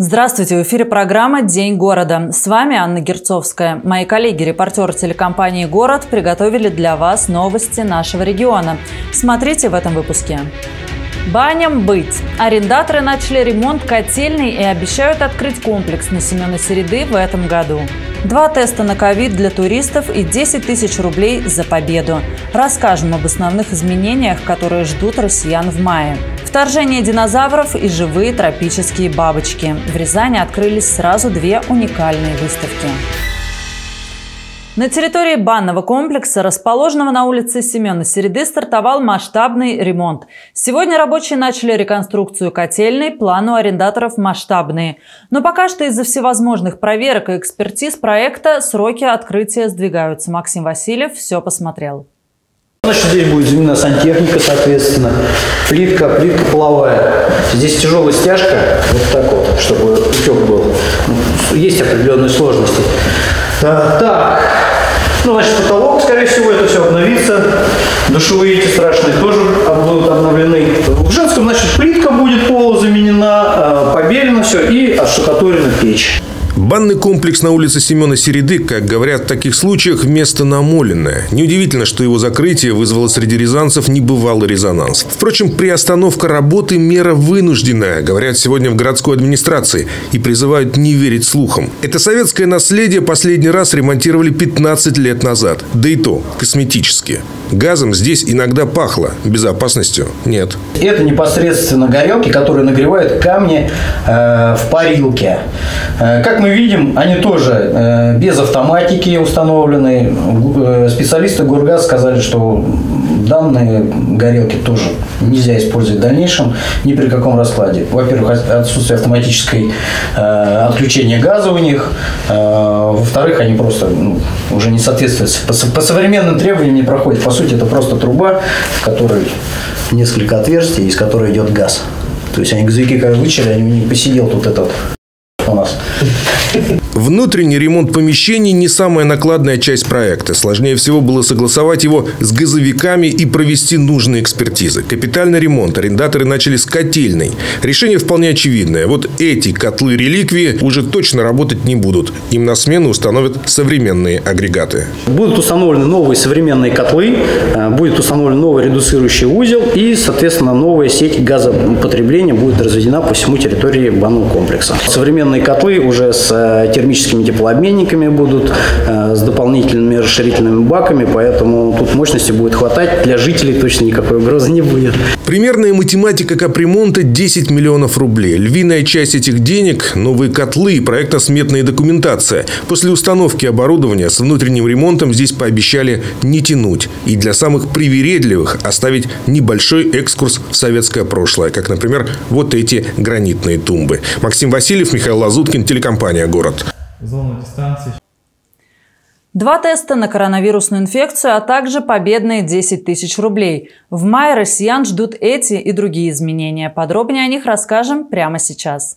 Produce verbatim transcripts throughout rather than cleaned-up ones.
Здравствуйте, в эфире программа «День города». С вами Анна Герцовская. Мои коллеги-репортеры телекомпании «Город» приготовили для вас новости нашего региона. Смотрите в этом выпуске. Баням быть! Арендаторы начали ремонт котельной и обещают открыть комплекс на Семёна Середы в этом году. Два теста на ковид для туристов и десять тысяч рублей за победу. Расскажем об основных изменениях, которые ждут россиян в мае. Вторжение динозавров и живые тропические бабочки. В Рязани открылись сразу две уникальные выставки. На территории банного комплекса, расположенного на улице Семёна Середы, стартовал масштабный ремонт. Сегодня рабочие начали реконструкцию котельной, планы у арендаторов масштабные. Но пока что из-за всевозможных проверок и экспертиз проекта сроки открытия сдвигаются. Максим Васильев все посмотрел. Значит, здесь будет заменена сантехника, соответственно, плитка, плитка половая. Здесь тяжелая стяжка, вот так вот, чтобы утек был. Есть определенные сложности. Так, ну, значит, потолок, скорее всего, это все обновится. Душевые эти страшные тоже будут обновлены. В женском, значит, плитка будет полузаменена, побелена все и отштукатурена печь. Банный комплекс на улице Семёна Середы, как говорят в таких случаях, место намоленное. Неудивительно, что его закрытие вызвало среди рязанцев небывалый резонанс. Впрочем, приостановка работы – мера вынужденная, говорят сегодня в городской администрации, и призывают не верить слухам. Это советское наследие последний раз ремонтировали пятнадцать лет назад, да и то косметически. Газом здесь иногда пахло, безопасностью нет. Это непосредственно горелки, которые нагревают камни э, в парилке. Э, как мы видим, они тоже э, без автоматики установлены. Э, специалисты Горгаз сказали, что данные горелки тоже нельзя использовать в дальнейшем ни при каком раскладе. Во-первых, отсутствие автоматического э, отключения газа у них. Э, Во-вторых, они просто ну, уже не соответствуют. По, по современным требованиям не проходят. По сути, это просто труба, в которой несколько отверстий, из которой идет газ. То есть они газовики как вычерли, они не посидел тут этот... у нас. Внутренний ремонт помещений не самая накладная часть проекта. Сложнее всего было согласовать его с газовиками и провести нужные экспертизы. Капитальный ремонт арендаторы начали с котельной. Решение вполне очевидное. Вот эти котлы-реликвии уже точно работать не будут. Им на смену установят современные агрегаты. Будут установлены новые современные котлы, будет установлен новый редуцирующий узел и, соответственно, новая сеть газопотребления будет разведена по всему территории банного комплекса. Современные котлы уже с термическими теплообменниками будут, с дополнительными расширительными баками, поэтому тут мощности будет хватать. Для жителей точно никакой угрозы не будет. Примерная математика капремонта – десять миллионов рублей. Львиная часть этих денег – новые котлы и проектно-сметная документация. После установки оборудования с внутренним ремонтом здесь пообещали не тянуть. И для самых привередливых оставить небольшой экскурс в советское прошлое, как, например, вот эти гранитные тумбы. Максим Васильев, Михаил Лазуткин, телекомпания «Город». Два теста на коронавирусную инфекцию, а также победные десять тысяч рублей. В мае россиян ждут эти и другие изменения. Подробнее о них расскажем прямо сейчас.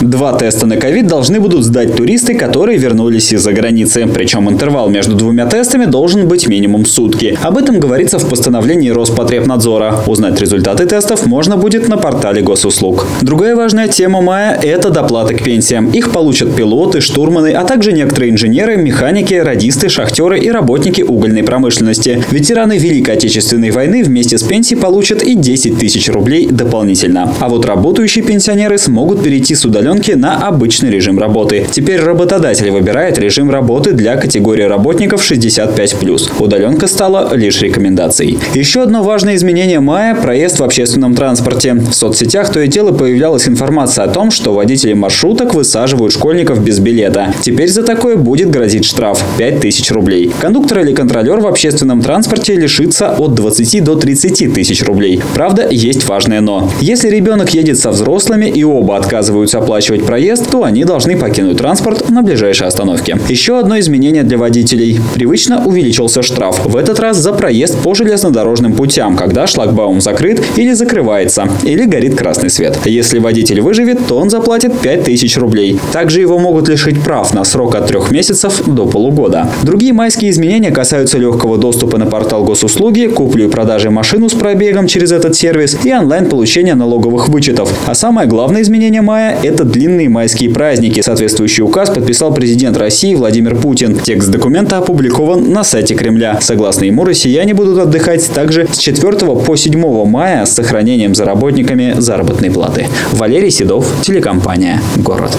Два теста на ковид должны будут сдать туристы, которые вернулись из-за границы. Причем интервал между двумя тестами должен быть минимум сутки. Об этом говорится в постановлении Роспотребнадзора. Узнать результаты тестов можно будет на портале госуслуг. Другая важная тема мая – это доплаты к пенсиям. Их получат пилоты, штурманы, а также некоторые инженеры, механики, радисты, шахтеры и работники угольной промышленности. Ветераны Великой Отечественной войны вместе с пенсией получат и десять тысяч рублей дополнительно. А вот работающие пенсионеры смогут перейти с удаленной на обычный режим работы. Теперь работодатель выбирает режим работы для категории работников шестьдесят пять плюс. Удаленка стала лишь рекомендацией. Еще одно важное изменение мая – проезд в общественном транспорте. В соцсетях то и дело появлялась информация о том, что водители маршруток высаживают школьников без билета. Теперь за такое будет грозить штраф – пять тысяч рублей. Кондуктор или контролер в общественном транспорте лишится от двадцати до тридцати тысяч рублей. Правда, есть важное «но». Если ребенок едет со взрослыми и оба отказываются оплачивать проезд, то они должны покинуть транспорт на ближайшей остановке. Еще одно изменение для водителей. Привычно увеличился штраф. В этот раз за проезд по железнодорожным путям, когда шлагбаум закрыт или закрывается, или горит красный свет. Если водитель выживет, то он заплатит пять тысяч рублей. Также его могут лишить прав на срок от трех месяцев до полугода. Другие майские изменения касаются легкого доступа на портал госуслуги, куплю и продажи машину с пробегом через этот сервис и онлайн-получения налоговых вычетов. А самое главное изменение мая – это ждут длинные майские праздники. Соответствующий указ подписал президент России Владимир Путин. Текст документа опубликован на сайте Кремля. Согласно ему, россияне будут отдыхать также с четвёртого по седьмое мая с сохранением за работниками заработной платы. Валерий Седов, телекомпания «Город».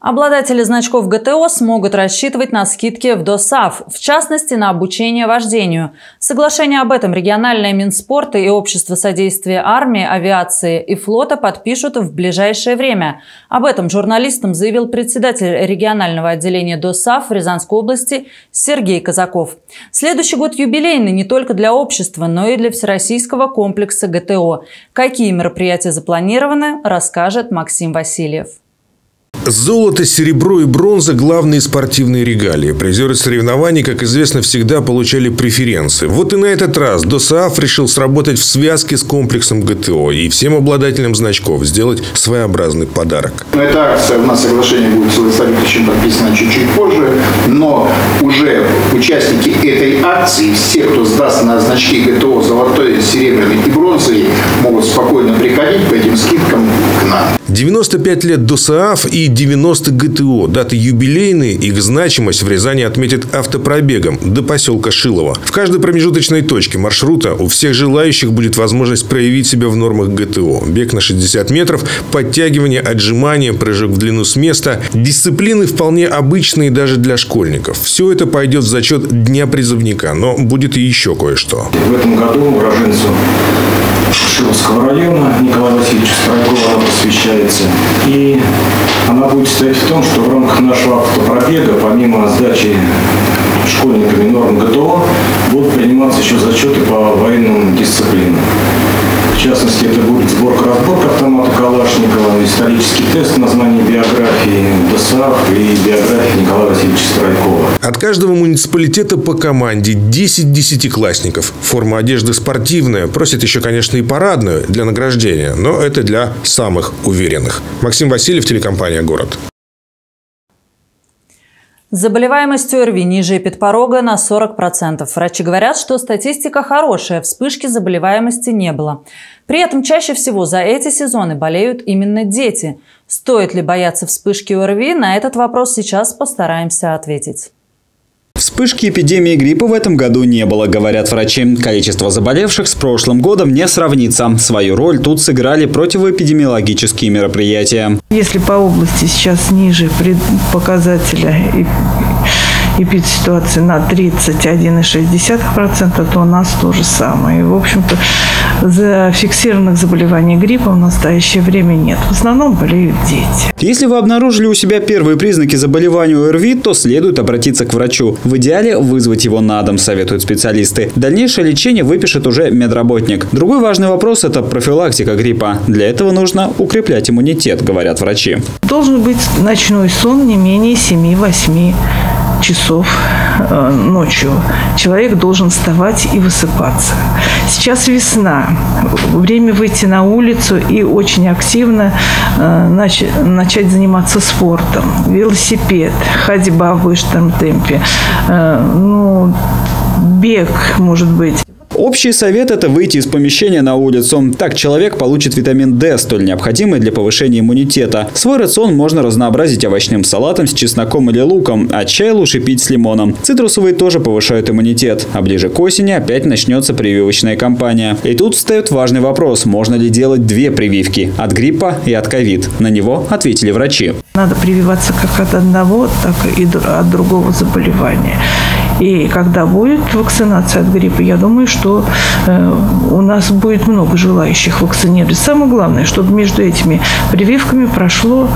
Обладатели значков ГТО смогут рассчитывать на скидки в ДОСААФ, в частности, на обучение вождению. Соглашение об этом региональное Минспорта и Общество содействия армии, авиации и флота подпишут в ближайшее время. Об этом журналистам заявил председатель регионального отделения ДОСААФ в Рязанской области Сергей Казаков. Следующий год юбилейный не только для общества, но и для всероссийского комплекса ГТО. Какие мероприятия запланированы, расскажет Максим Васильев. Золото, серебро и бронза – главные спортивные регалии. Призеры соревнований, как известно, всегда получали преференции. Вот и на этот раз ДОСААФ решил сработать в связке с комплексом ГТО и всем обладателям значков сделать своеобразный подарок. Эта акция, у нас соглашение будет с Владимиром подписано чуть-чуть позже, но уже участники этой акции, все, кто сдаст на значки ГТО золотой, серебряный и бронзовый, могут спокойно приходить по этим скидкам к нам. девяносто пять лет ДОСААФ и девяносто ГТО. Даты юбилейные, их значимость в Рязани отметят автопробегом до поселка Шилово. В каждой промежуточной точке маршрута у всех желающих будет возможность проявить себя в нормах ГТО. Бег на шестьдесят метров, подтягивание, отжимания, прыжок в длину с места. Дисциплины вполне обычные даже для школьников. Все это пойдет в зачет Дня призывника, но будет и еще кое-что. В этом году уроженцу Шиловского района Николая Васильевича Старкова посвящается. И она будет состоять в том, что в рамках нашего автопробега, помимо сдачи школьниками норм ГТО, будут приниматься еще зачеты по военным дисциплинам. В частности, это будет сборка-разборка автомата Калашникова, исторический тест на знание биографии ДОСААФ и биографии Николая Васильевича Старкова. От каждого муниципалитета по команде десять десятиклассников. Форма одежды спортивная, просят еще, конечно, и парадную для награждения, но это для самых уверенных. Максим Васильев, телекомпания «Город». Заболеваемость ОРВИ ниже эпидпорога на сорок процентов. Врачи говорят, что статистика хорошая, вспышки заболеваемости не было. При этом чаще всего за эти сезоны болеют именно дети. Стоит ли бояться вспышки ОРВИ, на этот вопрос сейчас постараемся ответить. Вспышки эпидемии гриппа в этом году не было, говорят врачи. Количество заболевших с прошлым годом не сравнится. Свою роль тут сыграли противоэпидемиологические мероприятия. Если по области сейчас ниже показателя эпидситуации на тридцать один и шесть десятых процента, то у нас то же самое. И, в общем-то, зафиксированных заболеваний гриппа в настоящее время нет. В основном болеют дети. Если вы обнаружили у себя первые признаки заболевания ОРВИ, то следует обратиться к врачу. В идеале вызвать его на дом, советуют специалисты. Дальнейшее лечение выпишет уже медработник. Другой важный вопрос – это профилактика гриппа. Для этого нужно укреплять иммунитет, говорят врачи. Должен быть ночной сон не менее семи-восьми часов ночью. Человек должен вставать и высыпаться. Сейчас весна. Время выйти на улицу и очень активно начать заниматься спортом. Велосипед, ходьба в высшем темпе, ну, бег, может быть. Общий совет – это выйти из помещения на улицу. Так человек получит витамин D, столь необходимый для повышения иммунитета. Свой рацион можно разнообразить овощным салатом с чесноком или луком, а чай лучше пить с лимоном. Цитрусовые тоже повышают иммунитет. А ближе к осени опять начнется прививочная кампания. И тут встает важный вопрос – можно ли делать две прививки – от гриппа и от ковид. На него ответили врачи. Надо прививаться как от одного, так и от другого заболевания. И когда будет вакцинация от гриппа, я думаю, что э, у нас будет много желающих вакцинироваться. Самое главное, чтобы между этими прививками прошло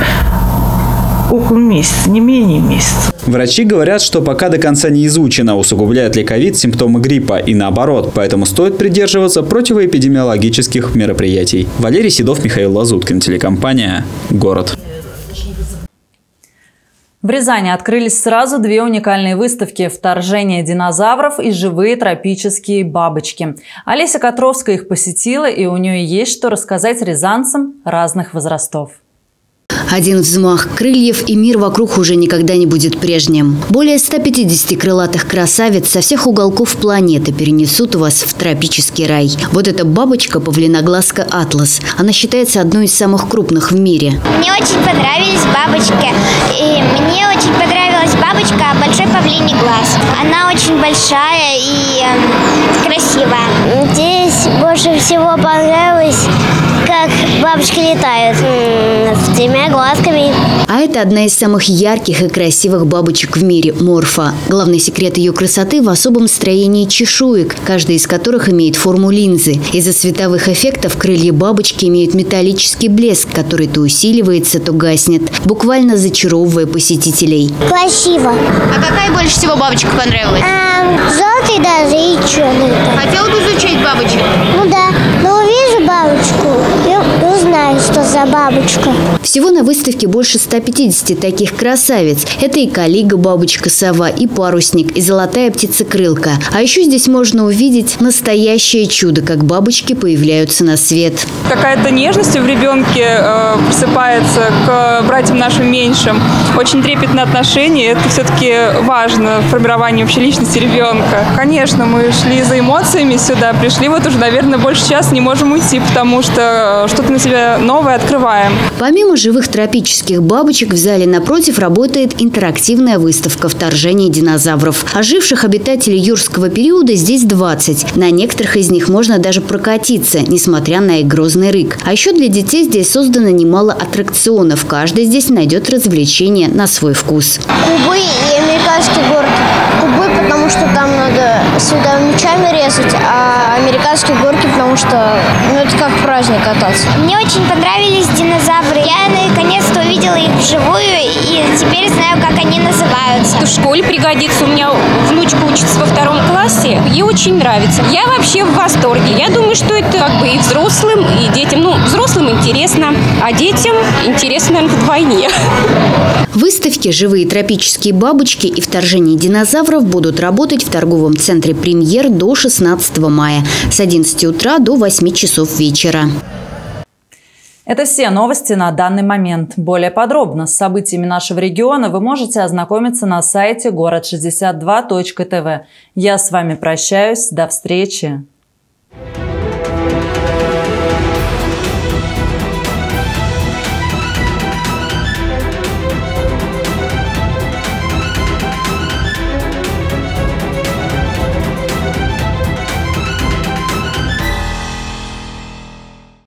около месяца, не менее месяца. Врачи говорят, что пока до конца не изучено, усугубляет ли ковид симптомы гриппа и наоборот. Поэтому стоит придерживаться противоэпидемиологических мероприятий. Валерий Седов, Михаил Лазуткин, телекомпания «Город». В Рязани открылись сразу две уникальные выставки – «Вторжение динозавров» и «Живые тропические бабочки». Олеся Катровская их посетила, и у нее есть что рассказать рязанцам разных возрастов. Один взмах крыльев, и мир вокруг уже никогда не будет прежним. Более ста пятидесяти крылатых красавиц со всех уголков планеты перенесут вас в тропический рай. Вот эта бабочка – павлиноглазка Атлас. Она считается одной из самых крупных в мире. Мне очень понравились бабочки. И мне очень понравилась бабочка «Большой павлиний глаз». Она очень большая и красивая. Здесь больше всего понравилось, как бабочки летают с тремя глазками. А это одна из самых ярких и красивых бабочек в мире – морфа. Главный секрет ее красоты в особом строении чешуек, каждая из которых имеет форму линзы. Из-за световых эффектов крылья бабочки имеют металлический блеск, который то усиливается, то гаснет, буквально зачаровывая посетителей. Красиво. А какая больше всего бабочка понравилась? Эм, желтый даже и черный. Хотела бы изучить бабочек? Ну да, но увижу бабочку. Что за бабочка? Всего на выставке больше ста пятидесяти таких красавиц. Это и калига, бабочка-сова, и парусник, и золотая птица-крылка. А еще здесь можно увидеть настоящее чудо, как бабочки появляются на свет. Какая-то нежность в ребенке э, просыпается к братьям нашим меньшим. Очень трепетное отношение. Это все-таки важно в формировании вообще личности ребенка. Конечно, мы шли за эмоциями сюда, пришли вот уже, наверное, больше часа не можем уйти, потому что что-то на себя новое открываем. Помимо живых тропических бабочек, в зале напротив работает интерактивная выставка «Вторжение динозавров». Оживших обитателей юрского периода здесь двадцать. На некоторых из них можно даже прокатиться, несмотря на их грозный рык. А еще для детей здесь создано немало аттракционов. Каждый здесь найдет развлечение на свой вкус. Кубы и американский город. Кубы, потому что там надо сюда мечами резать, а американские горки, потому что ну, это как праздник кататься. Мне очень понравились динозавры. Я наконец-то увидела их вживую и теперь знаю, как они называются. В школе пригодится. У меня внучка учится во втором классе. Ей очень нравится. Я вообще в восторге. Я думаю, что это как бы и взрослым, и детям. Ну, взрослым интересно, а детям интересно, наверное, вдвойне. Выставки «Живые тропические бабочки» и «Вторжение динозавров» будут работать в торговом центре «Премьер» до шестнадцатого мая с одиннадцати утра до восьми часов вечера. Это все новости на данный момент. Более подробно с событиями нашего региона вы можете ознакомиться на сайте город шестьдесят два точка тв. Я с вами прощаюсь. До встречи!